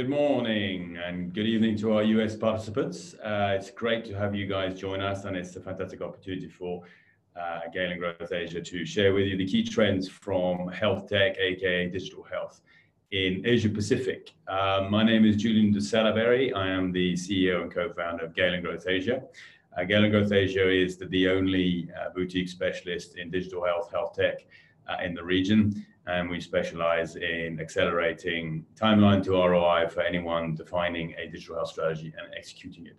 Good morning and good evening to our US participants. It's great to have you guys join us, and it's a fantastic opportunity for Galen Growth Asia to share with you the key trends from health tech, aka digital health, in Asia Pacific. My name is Julian De Salaberry. I am the CEO and co-founder of Galen Growth Asia. Galen Growth Asia is the only boutique specialist in digital health, health tech in the region. And we specialize in accelerating timeline to ROI for anyone defining a digital health strategy and executing it.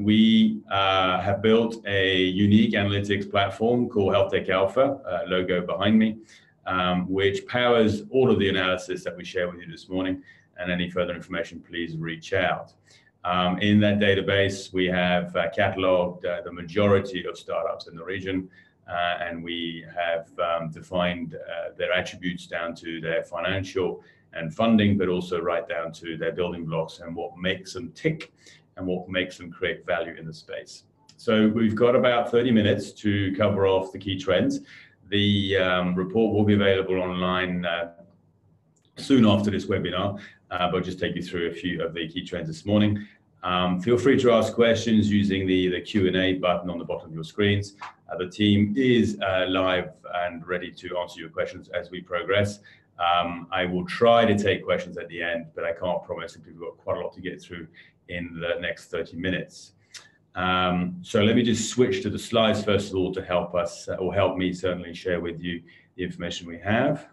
We have built a unique analytics platform called HealthTech Alpha, logo behind me, which powers all of the analysis that we share with you this morning. And any further information, please reach out. In that database, we have cataloged the majority of startups in the region. And we have defined their attributes down to their financial and funding, but also right down to their building blocks and what makes them tick and what makes them create value in the space. So we've got about 30 minutes to cover off the key trends. The report will be available online soon after this webinar, but I'll just take you through a few of the key trends this morning. Feel free to ask questions using the Q&A button on the bottom of your screens. The team is live and ready to answer your questions as we progress. I will try to take questions at the end, but I can't promise that we've got quite a lot to get through in the next 30 minutes. So let me just switch to the slides first of all to help us, or help me certainly, share with you the information we have.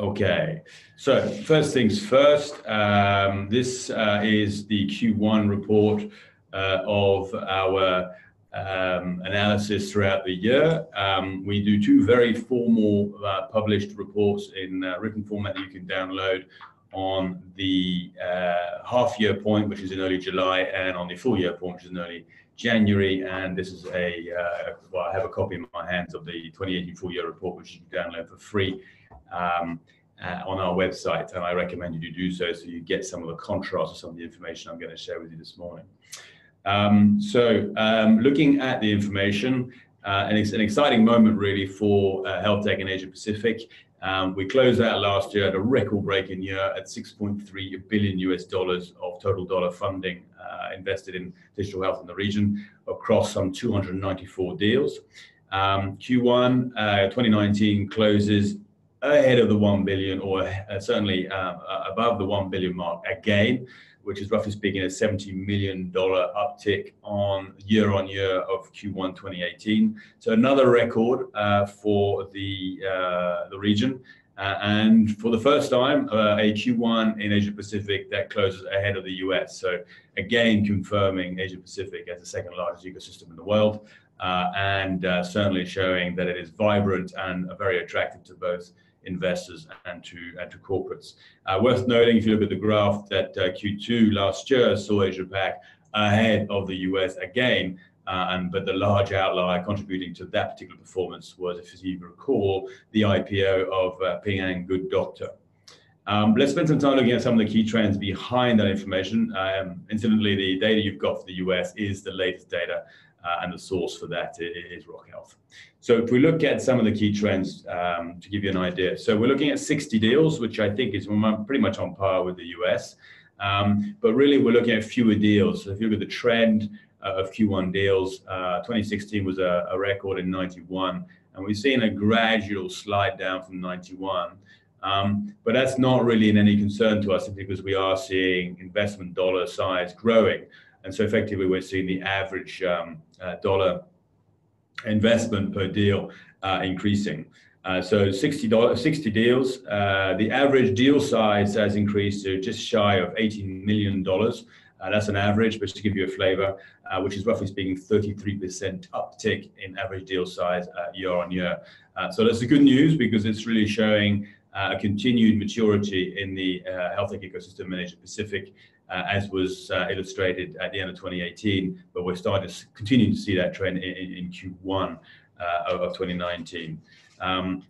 Okay, so first things first, this is the Q1 report of our analysis throughout the year. We do two very formal published reports in written format that you can download on the half-year point, which is in early July, and on the full-year point, which is in early January. And this is a, well, I have a copy in my hands of the 2018 full-year report, which you can download for free on our website, and I recommend you do so, so you get some of the contrast of some of the information I'm going to share with you this morning. So looking at the information, and it's an exciting moment really for health tech in Asia Pacific. We closed out last year at a record-breaking year at $6.3 billion of total dollar funding invested in digital health in the region across some 294 deals. Q1 2019 closes ahead of the 1 billion, or certainly above the 1 billion mark again, which is roughly speaking a $70 million uptick on year-on-year of Q1 2018. So another record for the region. And for the first time, a Q1 in Asia Pacific that closes ahead of the US. So again, confirming Asia Pacific as the second largest ecosystem in the world, and certainly showing that it is vibrant and very attractive to both investors and to corporates. Worth noting, if you look at the graph, that Q2 last year saw Asia Pac ahead of the US again, but the large outlier contributing to that particular performance was, if you recall, the IPO of Ping An Good Doctor. Let's spend some time looking at some of the key trends behind that information. Incidentally, the data you've got for the US is the latest data, and the source for that is Rock Health. So if we look at some of the key trends to give you an idea. So we're looking at 60 deals, which I think is pretty much on par with the US. But really, we're looking at fewer deals. So if you look at the trend of Q1 deals, 2016 was a record in 91. And we've seen a gradual slide down from 91. But that's not really in any concern to us, because we are seeing investment dollar size growing. And so effectively, we're seeing the average dollar investment per deal increasing. So 60 deals, the average deal size has increased to just shy of $18 million. That's an average, but just to give you a flavor, which is roughly speaking 33% uptick in average deal size year on year. So that's the good news, because it's really showing a continued maturity in the health tech ecosystem in Asia Pacific, as was illustrated at the end of 2018, but we're starting to continue to see that trend in Q1 of 2019.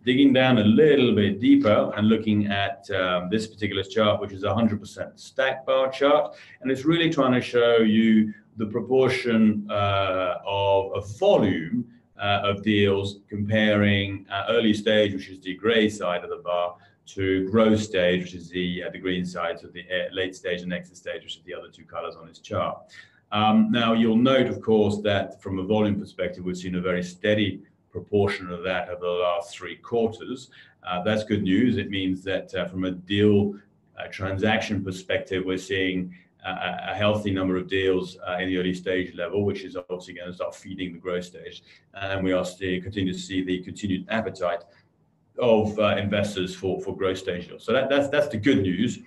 Digging down a little bit deeper and looking at this particular chart, which is a 100% stack bar chart, and it's really trying to show you the proportion of volume of deals comparing early stage, which is the gray side of the bar, to growth stage, which is the green side, so the late stage and exit stage, which are the other two colors on this chart. Now, you'll note, of course, that from a volume perspective, we've seen a very steady proportion of that over the last 3 quarters. That's good news. It means that from a deal transaction perspective, we're seeing a healthy number of deals in the early stage level, which is obviously going to start feeding the growth stage. And we are continue to see the continued appetite of investors for growth stage deals. So that's the good news.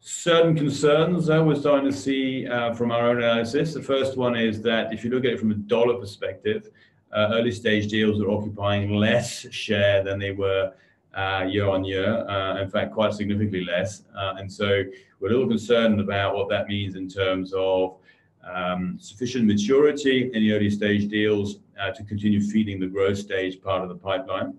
Certain concerns we're starting to see from our own analysis. The first one is that if you look at it from a dollar perspective, early stage deals are occupying less share than they were year on year, in fact, quite significantly less. And so we're a little concerned about what that means in terms of sufficient maturity in the early stage deals to continue feeding the growth stage part of the pipeline.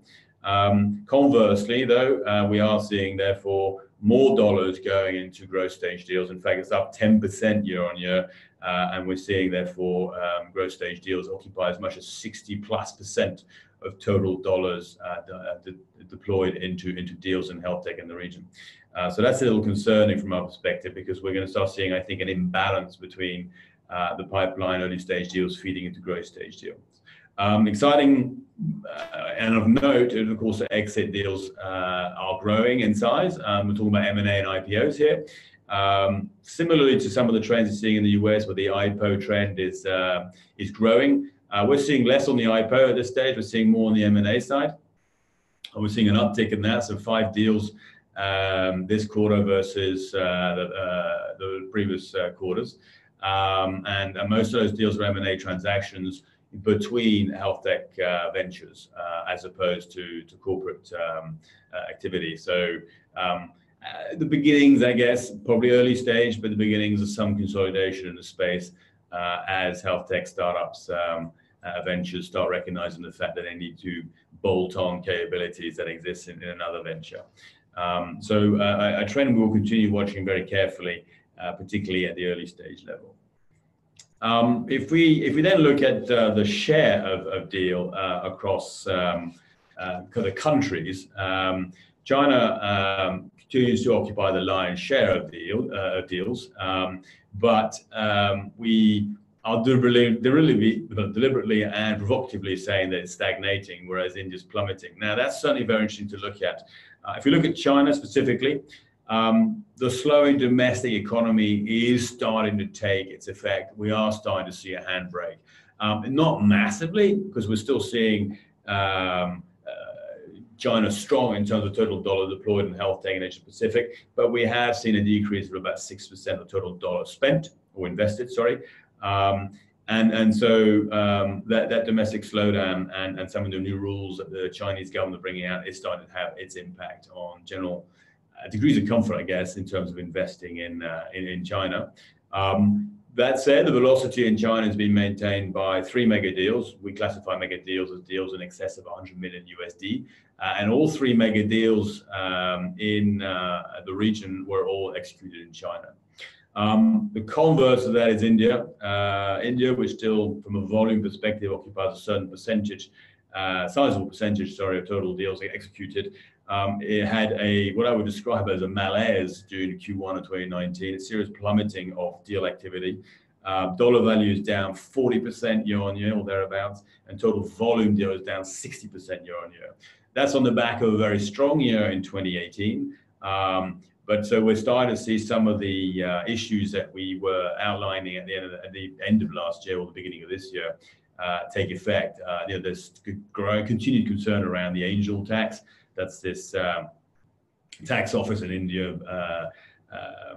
Conversely, though, we are seeing, therefore, more dollars going into growth stage deals. In fact, it's up 10% year on year. And we're seeing, therefore, growth stage deals occupy as much as 60+% of total dollars deployed into deals in health tech in the region. So that's a little concerning from our perspective, because we're going to start seeing, I think, an imbalance between the pipeline early stage deals feeding into growth stage deals. Exciting and of note, and of course, exit deals are growing in size. We're talking about M&A and IPOs here. Similarly to some of the trends you're seeing in the US, where the IPO trend is growing, we're seeing less on the IPO at this stage. We're seeing more on the M&A side, and we're seeing an uptick in that. So 5 deals this quarter versus the previous quarters, and most of those deals are M&A transactions between health tech ventures as opposed to corporate activity. So the beginnings, I guess, probably early stage, but the beginnings of some consolidation in the space as health tech startups ventures start recognizing the fact that they need to bolt on capabilities that exist in another venture. So a trend we will continue watching very carefully, particularly at the early stage level. If we then look at the share of deal across the countries, China continues to occupy the lion's share of deals, but we are deliberately and provocatively saying that it's stagnating, whereas India's plummeting. Now, that's certainly very interesting to look at. If you look at China specifically, the slowing domestic economy is starting to take its effect. We are starting to see a handbrake, not massively, because we're still seeing China strong in terms of total dollar deployed in health tech in Asia Pacific, but we have seen a decrease of about 6% of total dollar spent or invested, sorry. And so that domestic slowdown and some of the new rules that the Chinese government are bringing out is starting to have its impact on general degrees of comfort, I guess, in terms of investing in China. That said, the velocity in China has been maintained by 3 mega deals. We classify mega deals as deals in excess of $100 million USD. And all 3 mega deals in the region were all executed in China. The converse of that is India. India, which still, from a volume perspective, occupies a certain percentage, sizable percentage, sorry, of total deals executed. It had what I would describe as a malaise during Q1 of 2019, a serious plummeting of deal activity. Dollar value is down 40% year on year or thereabouts, and total volume deal is down 60% year on year. That's on the back of a very strong year in 2018. But so we're starting to see some of the issues that we were outlining at the end of last year or the beginning of this year take effect. There's continued concern around the angel tax. That's this tax office in India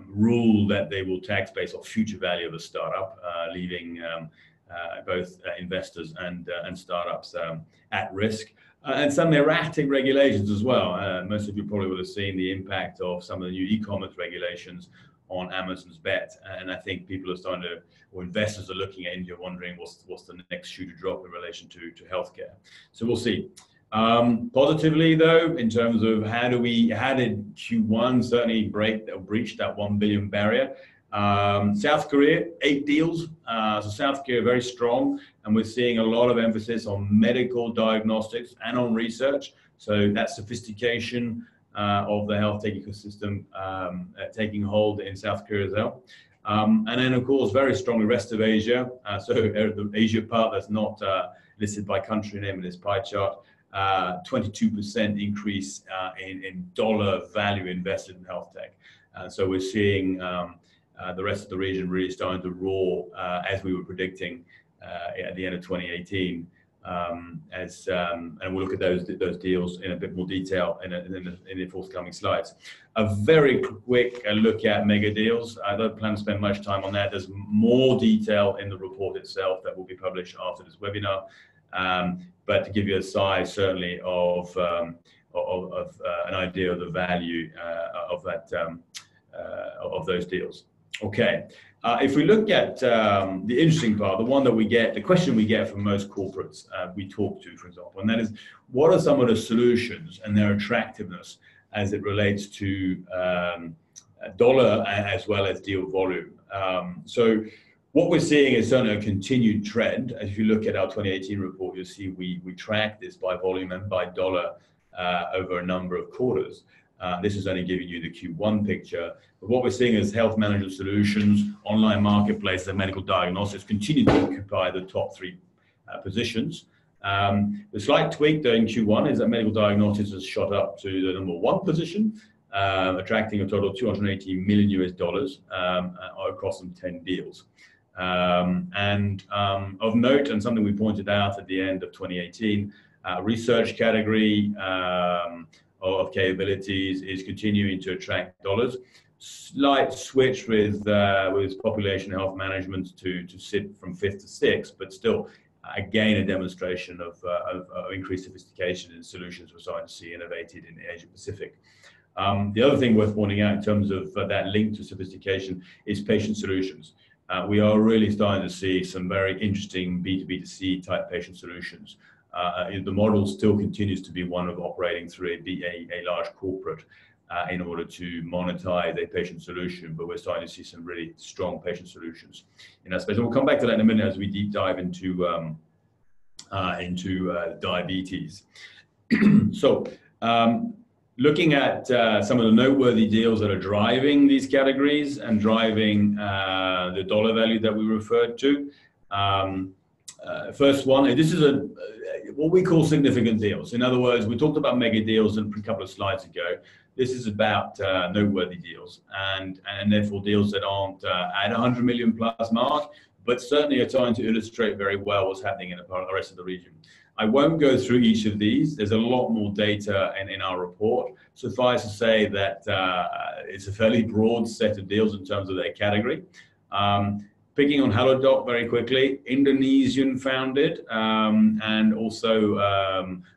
rule that they will tax based on future value of a startup, leaving both investors and startups at risk. And some erratic regulations as well. Most of you probably would have seen the impact of some of the new e-commerce regulations on Amazon's bet. And I think people are starting to, or investors are looking at India wondering what's the next shoe to drop in relation to healthcare. So we'll see. Positively, though, in terms of how did Q1 certainly breach that $1 billion barrier? South Korea, 8 deals. So South Korea, very strong. And we're seeing a lot of emphasis on medical diagnostics and on research. So that sophistication of the health tech ecosystem taking hold in South Korea as well. And then, of course, very strongly rest of Asia. So the Asia part that's not listed by country name in this pie chart, 22% increase in dollar value invested in health tech. So we're seeing the rest of the region really starting to roar as we were predicting at the end of 2018. And we'll look at those deals in a bit more detail in the forthcoming slides. A very quick look at mega deals. I don't plan to spend much time on that. There's more detail in the report itself that will be published after this webinar. But to give you a size, certainly, of an idea of the value of those deals. Okay, if we look at the interesting part, the one that we get, the question we get from most corporates we talk to, for example, and that is, what are some of the solutions and their attractiveness as it relates to dollar as well as deal volume? So what we're seeing is certainly a continued trend. If you look at our 2018 report, you'll see we track this by volume and by dollar over a number of quarters. This is only giving you the Q1 picture, but what we're seeing is health management solutions, online marketplaces, and medical diagnostics continue to occupy the top 3 positions. The slight tweak though in Q1 is that medical diagnostics has shot up to the number 1 position, attracting a total of $280 million across some 10 deals. Of note, and something we pointed out at the end of 2018, research category of capabilities is continuing to attract dollars. Slight switch with population health management to sit from 5th to 6th, but still, again, a demonstration of increased sophistication in solutions we're starting to see innovated in Asia Pacific. The other thing worth pointing out in terms of that link to sophistication is patient solutions. We are really starting to see some very interesting B2B2C type patient solutions. The model still continues to be one of operating through a large corporate in order to monetize a patient solution, but we're starting to see some really strong patient solutions in that space. And we'll come back to that in a minute as we deep dive into diabetes. So, looking at some of the noteworthy deals that are driving these categories and driving the dollar value that we referred to. First one, this is what we call significant deals. In other words, we talked about mega deals a couple of slides ago. This is about noteworthy deals and therefore deals that aren't at 100 million plus mark, but certainly are trying to illustrate very well what's happening in the rest of the region. I won't go through each of these. There's a lot more data in our report. Suffice to say that it's a fairly broad set of deals in terms of their category. Picking on Halodoc very quickly, Indonesian founded, and also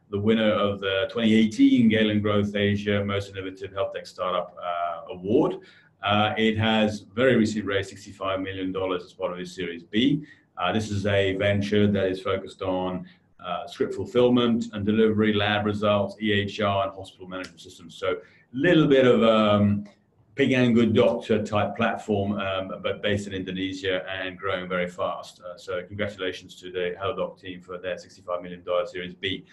the winner of the 2018 Galen Growth Asia Most Innovative Health Tech Startup Award. It has very recently raised $65 million as part of its Series B. This is a venture that is focused on script fulfillment and delivery, lab results, EHR, and hospital management systems. So a little bit of Ping An Good Doctor type platform, but based in Indonesia and growing very fast. So congratulations to the Halodoc team for their $65 million Series B.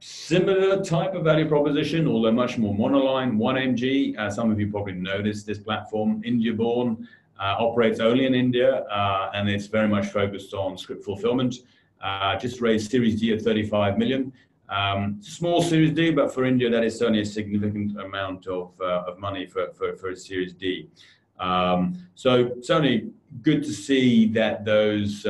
Similar type of value proposition, although much more monoline, 1MG. Some of you probably noticed this platform, India-born, operates only in India, and it's very much focused on script fulfillment. Just raised Series D of 35 million. Small Series D, but for India, that is certainly a significant amount of money for a Series D. So certainly good to see that those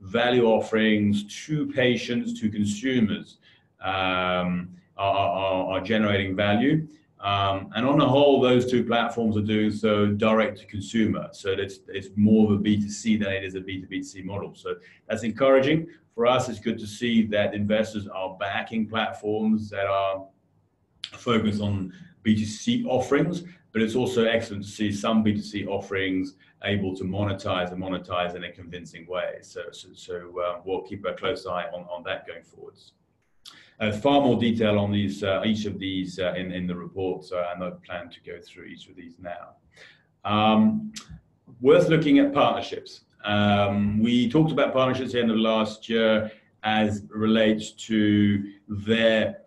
value offerings to patients, to consumers, are generating value. And on the whole, those two platforms are doing so direct to consumer. So it's more of a B2C than it is a B2B2C model. So that's encouraging. For us, it's good to see that investors are backing platforms that are focused on B2C offerings, but it's also excellent to see some B2C offerings able to monetize in a convincing way. So we'll keep a close eye on that going forwards. Far more detail on these, each of these in the report, so I don't plan to go through each of these now. Worth looking at partnerships. We talked about partnerships at the end of last year as relates to their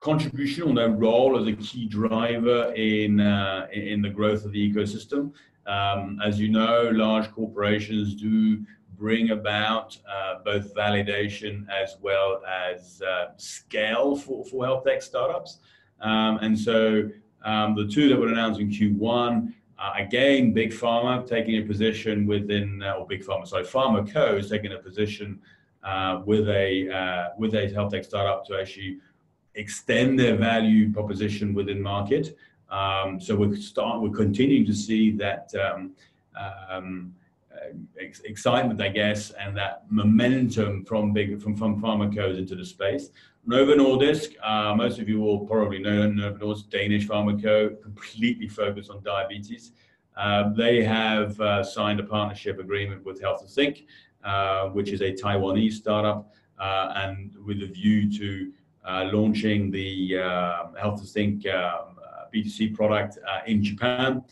contribution or their role as a key driver in the growth of the ecosystem. As you know, large corporations do bring about both validation as well as scale for health tech startups. And so the two that were announced in Q1, again, Big Pharma taking a position within, or Big Pharma, sorry, PharmaCo is taking a position with a health tech startup to actually extend their value proposition within market. So we're continuing to see that excitement, I guess, and that momentum from PharmaCos into the space. Nova Nordisk, most of you will probably know Nova Nordisk, Danish PharmaCo, completely focused on diabetes. They have signed a partnership agreement with Health2Sync, which is a Taiwanese startup, and with a view to launching the Health2Sync B2C product in Japan.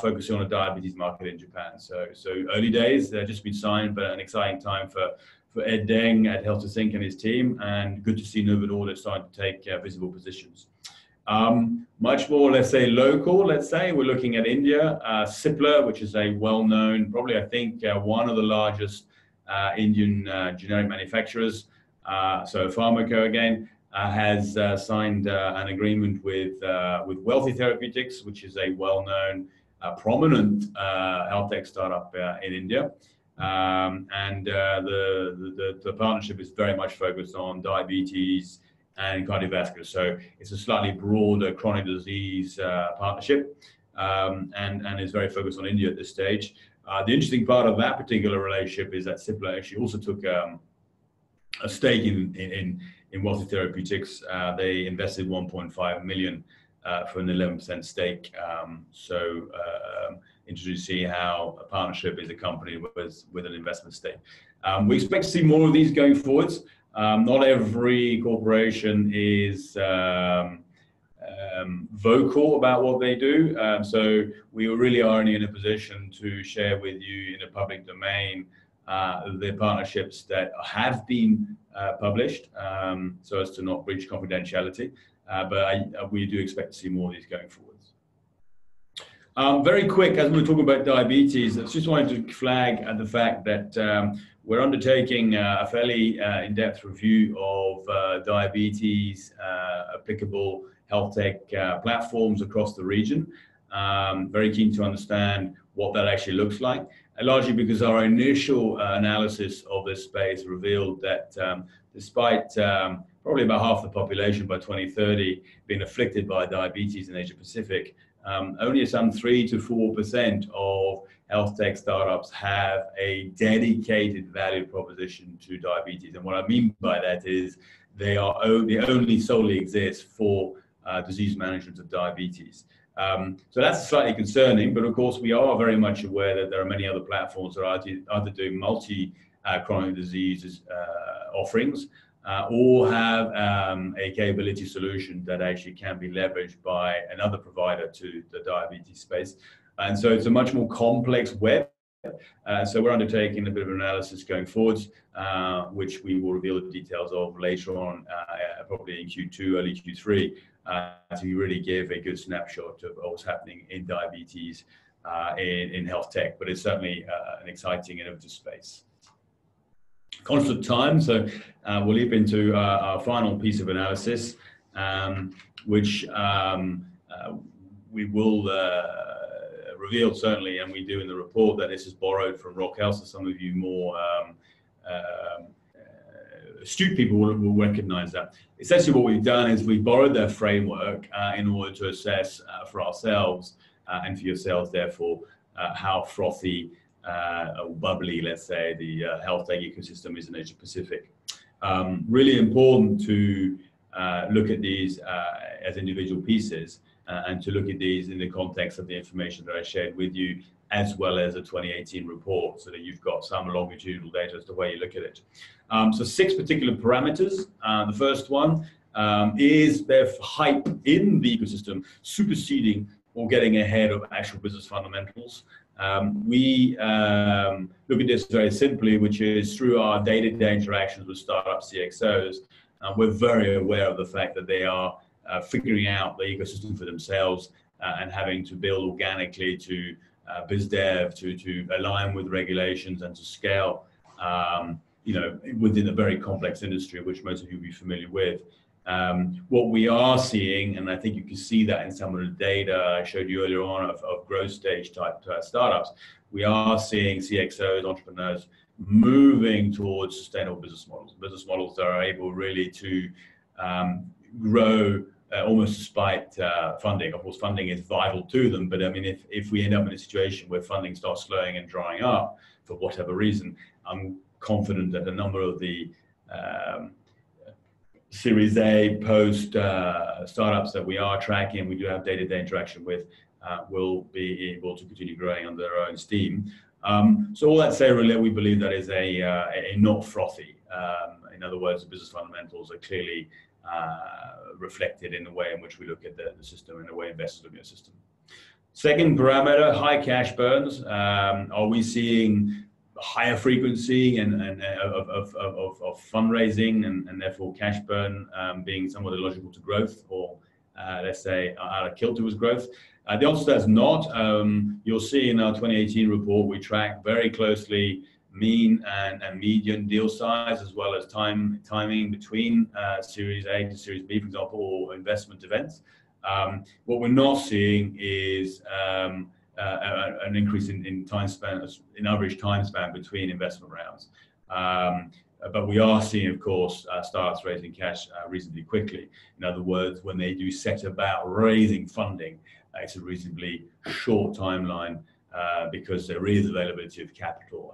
Focusing on the diabetes market in Japan. So early days, they've just been signed, but an exciting time for Ed Deng at Health2Sync and his team, and good to see Nova Nordisk starting to take visible positions. Much more, let's say, local, let's say, we're looking at India. Sipla, which is a well-known, probably I think one of the largest Indian generic manufacturers, so PharmaCo again, has signed an agreement with Wealthy Therapeutics, which is a well-known prominent health tech startup in India, and the partnership is very much focused on diabetes and cardiovascular. So it's a slightly broader chronic disease partnership, and is very focused on India at this stage. The interesting part of that particular relationship is that Cipla actually also took a stake in Wealthy Therapeutics. They invested 1.5 million. For an 11% stake, so interesting to see how a partnership is accompanied with an investment stake. We expect to see more of these going forwards. Not every corporation is vocal about what they do, so we really are only in a position to share with you in the public domain the partnerships that have been published, so as to not breach confidentiality. But we do expect to see more of these going forwards. Very quick, as we were talking about diabetes, I just wanted to flag the fact that we're undertaking a fairly in-depth review of diabetes applicable health tech platforms across the region. Very keen to understand what that actually looks like, largely because our initial analysis of this space revealed that despite probably about half the population by 2030 being afflicted by diabetes in Asia Pacific, only some 3 to 4% of health tech startups have a dedicated value proposition to diabetes. And what I mean by that is they only solely exist for disease management of diabetes. So that's slightly concerning, but of course we are very much aware that there are many other platforms that are either doing multi-chronic diseases offerings, or have a capability solution that actually can be leveraged by another provider to the diabetes space. And so it's a much more complex web. So we're undertaking a bit of an analysis going forwards, which we will reveal the details of later on, probably in Q2, early Q3, to really give a good snapshot of what's happening in diabetes in health tech. But it's certainly an exciting, innovative space. Conscious of time, so we'll leap into our final piece of analysis, which we will reveal certainly, and we do in the report, that this is borrowed from Rock Health, so some of you more astute people will recognize that. Essentially what we've done is we've borrowed their framework in order to assess for ourselves and for yourselves, therefore, how frothy or bubbly, let's say, the health tech ecosystem is in Asia Pacific. Really important to look at these as individual pieces and to look at these in the context of the information that I shared with you, as well as a 2018 report, so that you've got some longitudinal data as to where you look at it. So 6 particular parameters. The first one is their hype in the ecosystem superseding or getting ahead of actual business fundamentals. We look at this very simply, which is through our day-to-day interactions with startup CXOs, we're very aware of the fact that they are figuring out the ecosystem for themselves and having to build organically to biz dev, to align with regulations and to scale, you know, within a very complex industry, which most of you will be familiar with. What we are seeing, and I think you can see that in some of the data I showed you earlier on of growth stage type startups, we are seeing CXOs, entrepreneurs, moving towards sustainable business models that are able really to grow almost despite funding. Of course, funding is vital to them, but I mean, if we end up in a situation where funding starts slowing and drying up for whatever reason, I'm confident that a number of the Series A post startups that we are tracking, we do have day-to-day interaction with, will be able to continue growing under their own steam. So all that said, really, we believe that is a not frothy. In other words, the business fundamentals are clearly reflected in the way in which we look at the system and the way investors look at the system. Second parameter, high cash burns. Are we seeing higher frequency and of fundraising and therefore cash burn being somewhat illogical to growth, or let's say out of kilter with growth? The answer is not. You'll see in our 2018 report, we track very closely mean and median deal size, as well as timing between Series A to Series B, for example, or investment events. What we're not seeing is an increase in time span, in average time span between investment rounds. But we are seeing, of course, startups raising cash reasonably quickly. In other words, when they do set about raising funding, it's a reasonably short timeline because there is availability of capital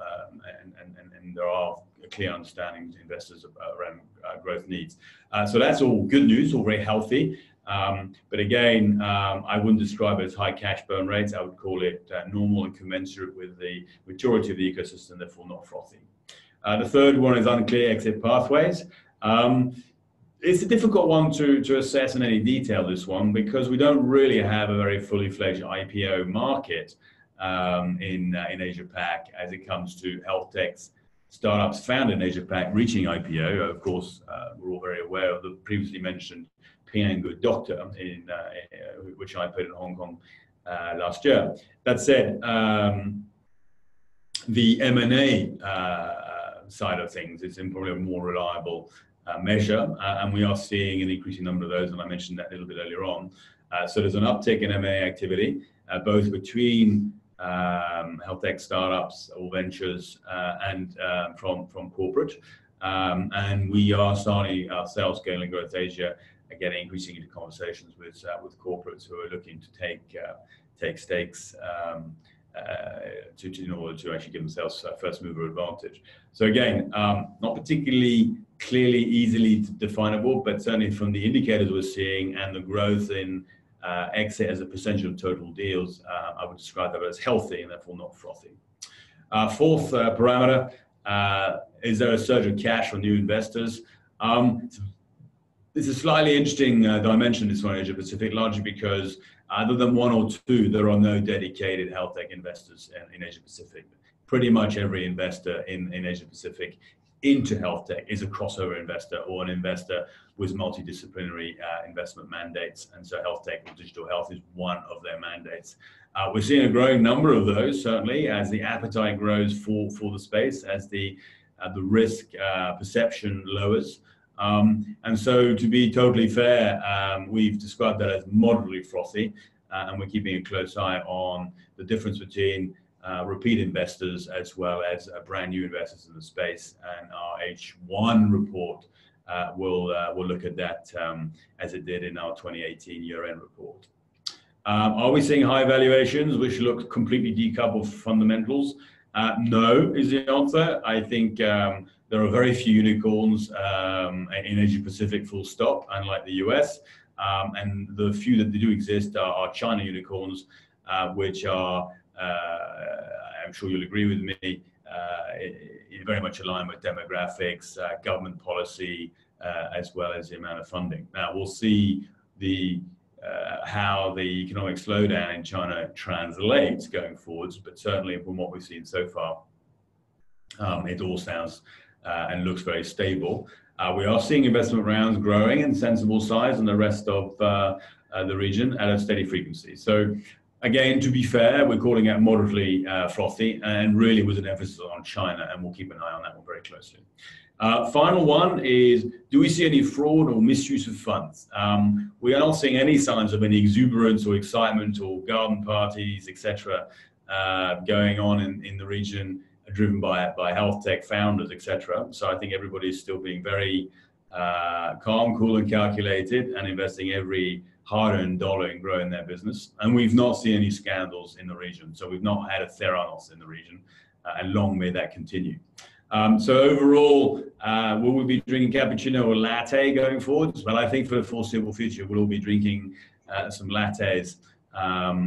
and there are clear understandings to investors around growth needs. So that's all good news, all very healthy. But again, I wouldn't describe it as high cash burn rates. I would call it normal and commensurate with the maturity of the ecosystem, therefore not frothy. The third one is unclear exit pathways. It's a difficult one to assess in any detail, this one, because we don't really have a very fully fledged IPO market in Asia Pac as it comes to health techs. Startups founded in Asia Pac reaching IPO. Of course, we're all very aware of the previously mentioned Ping An Good Doctor, which I put in Hong Kong last year. That said, the M&A side of things is probably a more reliable measure, and we are seeing an increasing number of those, and I mentioned that a little bit earlier on. So there's an uptick in M&A activity, both between health tech startups or ventures and from corporate. And we are starting ourselves, Galen Growth Asia, getting increasingly into conversations with corporates who are looking to take stakes in order to actually give themselves a first mover advantage. So again, not particularly clearly, easily definable, but certainly from the indicators we're seeing and the growth in exit as a percentage of total deals, I would describe that as healthy and therefore not frothy. Fourth parameter, is there a surge of cash from new investors? It's a slightly interesting dimension, this one in Asia Pacific, largely because other than one or two, there are no dedicated health tech investors in Asia Pacific. Pretty much every investor in Asia Pacific into health tech is a crossover investor or an investor with multidisciplinary investment mandates. And so health tech or digital health is one of their mandates. We're seeing a growing number of those, certainly, as the appetite grows for the space, as the risk perception lowers. And so, to be totally fair, we've described that as moderately frothy, and we're keeping a close eye on the difference between repeat investors as well as brand new investors in the space, and our H1 report will look at that as it did in our 2018 year-end report. Are we seeing high valuations which look completely decoupled from fundamentals? No is the answer. I think there are very few unicorns in Asia Pacific, full stop, unlike the US, and the few that do exist are China unicorns, which are, I'm sure you'll agree with me, very much aligned with demographics, government policy, as well as the amount of funding. Now, we'll see the how the economic slowdown in China translates going forwards, but certainly from what we've seen so far, it all sounds and looks very stable. We are seeing investment rounds growing in sensible size and the rest of the region at a steady frequency. So again, to be fair, we're calling it moderately frothy, and really with an emphasis on China, and we'll keep an eye on that one very closely. Final one is, do we see any fraud or misuse of funds? We are not seeing any signs of any exuberance or excitement or garden parties, etc., going on in the region, driven by health tech founders, etc. So I think everybody is still being very calm, cool, and calculated, and investing every hard-earned dollar in growing their business. And we've not seen any scandals in the region. So we've not had a Theranos in the region, and long may that continue. So overall, will we be drinking cappuccino or latte going forward? Well, I think for the foreseeable future, we'll all be drinking some lattes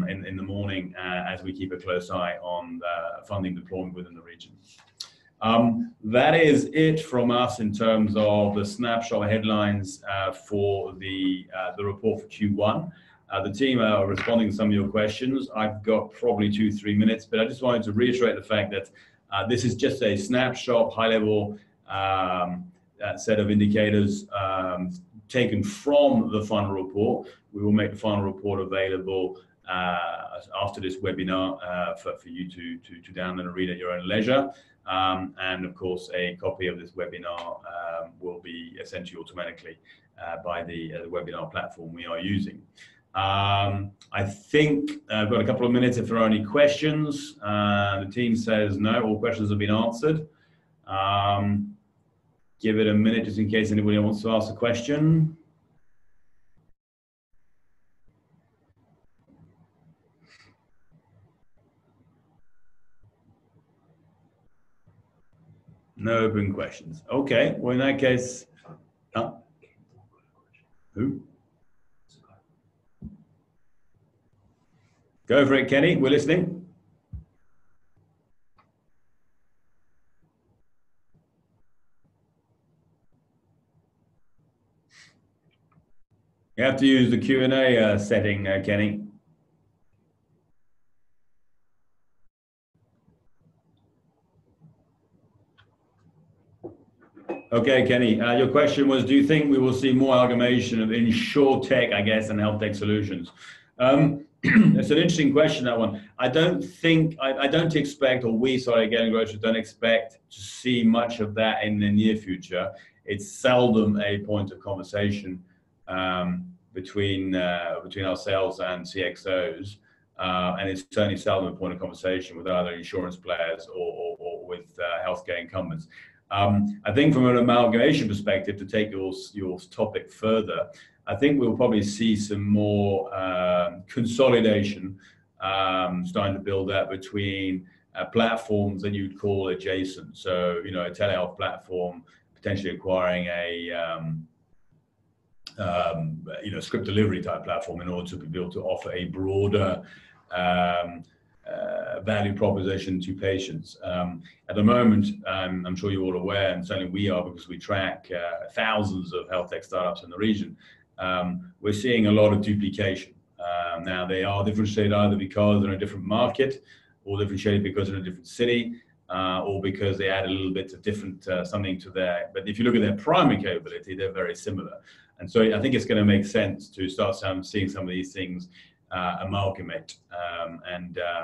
in the morning as we keep a close eye on funding deployment within the region. That is it from us in terms of the snapshot headlines for the report for Q1. The team are responding to some of your questions. I've got probably 2-3 minutes, but I just wanted to reiterate the fact that this is just a snapshot, high-level set of indicators taken from the final report. We will make the final report available after this webinar for you to download and read at your own leisure. And of course, a copy of this webinar will be sent to you automatically by the webinar platform we are using. I think I've got a couple of minutes if there are any questions. The team says no, all questions have been answered. Give it a minute just in case anybody wants to ask a question. No open questions. Okay, well in that case, who? Go for it, Kenny, we're listening. You have to use the Q&A setting, Kenny. Okay, Kenny, your question was, do you think we will see more amalgamation of insurtech, I guess, and health tech solutions? It's an interesting question, that one. I don't expect, or we, sorry, Galen Growth, don't expect to see much of that in the near future. It's seldom a point of conversation between ourselves and CXOs, and it's certainly seldom a point of conversation with either insurance players or with healthcare incumbents. I think from an amalgamation perspective, to take your topic further, I think we'll probably see some more consolidation starting to build up between platforms that you'd call adjacent. So, you know, a telehealth platform potentially acquiring a you know, script delivery type platform in order to be able to offer a broader value proposition to patients. At the moment, I'm sure you're all aware, and certainly we are because we track thousands of health tech startups in the region, we're seeing a lot of duplication. Now, they are differentiated either because they're in a different market, or differentiated because they're in a different city, or because they add a little bit of different something to their, but if you look at their primary capability, they're very similar. And so I think it's going to make sense to start seeing some of these things amalgamate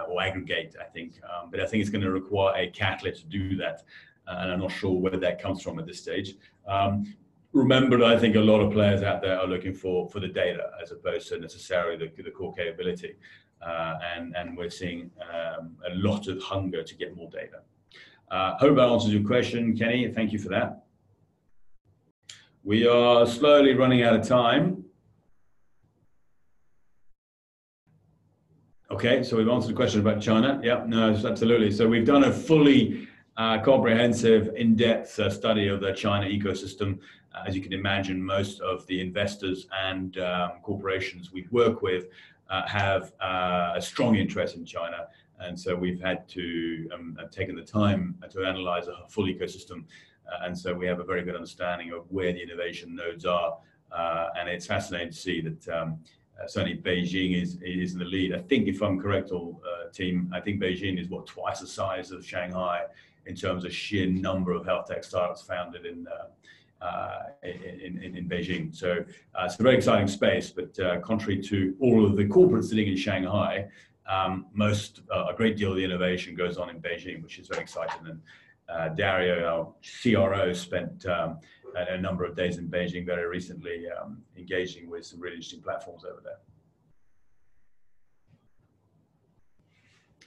or aggregate, I think. But I think it's going to require a catalyst to do that. And I'm not sure where that comes from at this stage. Remember that I think a lot of players out there are looking for the data as opposed to necessarily the core capability. And we're seeing a lot of hunger to get more data. Hope that answers your question, Kenny. Thank you for that. We are slowly running out of time. Okay, so we've answered a question about China. Yeah, no, absolutely. So we've done a fully comprehensive, in-depth study of the China ecosystem. As you can imagine, most of the investors and corporations we work with have a strong interest in China. And so we've had to taken the time to analyze a full ecosystem. And so we have a very good understanding of where the innovation nodes are. And it's fascinating to see that certainly Beijing is in the lead. I think, if I'm correct, team, I think Beijing is what, twice the size of Shanghai in terms of sheer number of health tech startups founded in Beijing. So it's a very exciting space, but contrary to all of the corporates sitting in Shanghai, a great deal of the innovation goes on in Beijing, which is very exciting. And Dario, our CRO, spent a number of days in Beijing very recently, engaging with some really interesting platforms over there.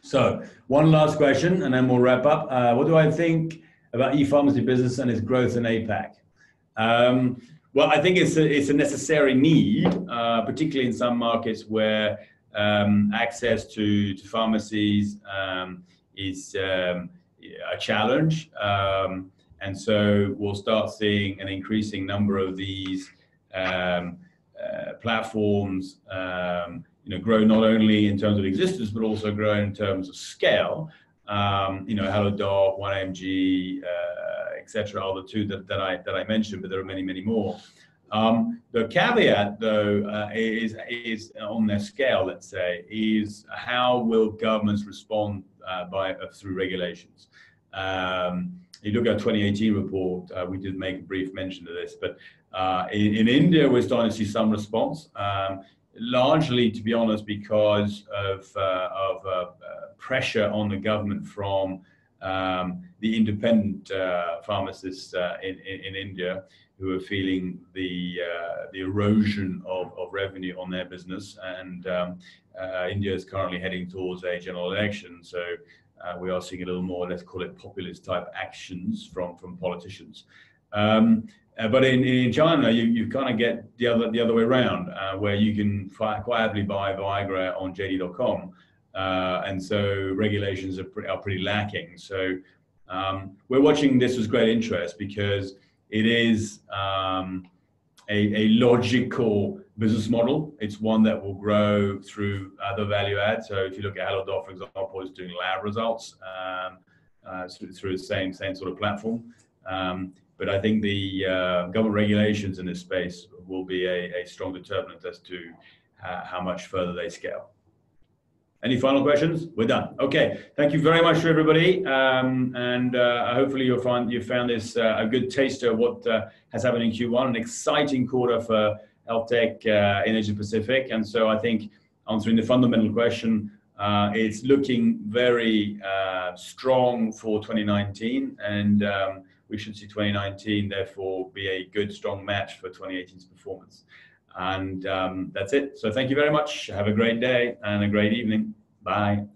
So one last question, and then we'll wrap up. What do I think about e-pharmacy business and its growth in APAC? Well, I think it's a necessary need, particularly in some markets where access to pharmacies is a challenge. And so we'll start seeing an increasing number of these platforms grow not only in terms of existence, but also grow in terms of scale. Halodoc, 1MG, etc., are the two that I mentioned, but there are many, many more. The caveat, though, is on their scale, let's say, is how will governments respond through regulations? You look at our 2018 report, we did make a brief mention of this, but in India, we're starting to see some response, largely, to be honest, because of pressure on the government from the independent pharmacists in India, who are feeling the erosion of revenue on their business. And India is currently heading towards a general election. So we are seeing a little more, let's call it populist type actions from politicians. But in China, you kind of get the other way around, where you can quietly buy Viagra on JD.com. And so regulations are pretty lacking. So we're watching this with great interest, because it is a logical business model. It's one that will grow through other value add. So if you look at Halodoc, for example, it's doing lab results through the same sort of platform. But I think the government regulations in this space will be a strong determinant as to how much further they scale. Any final questions? We're done. Okay, thank you very much to everybody. And hopefully you found this a good taster of what has happened in Q1, an exciting quarter for health tech in Asia Pacific. And so I think, answering the fundamental question, it's looking very strong for 2019. And we should see 2019, therefore, be a good, strong match for 2018's performance. And that's it. So thank you very much. Have a great day and a great evening. Bye.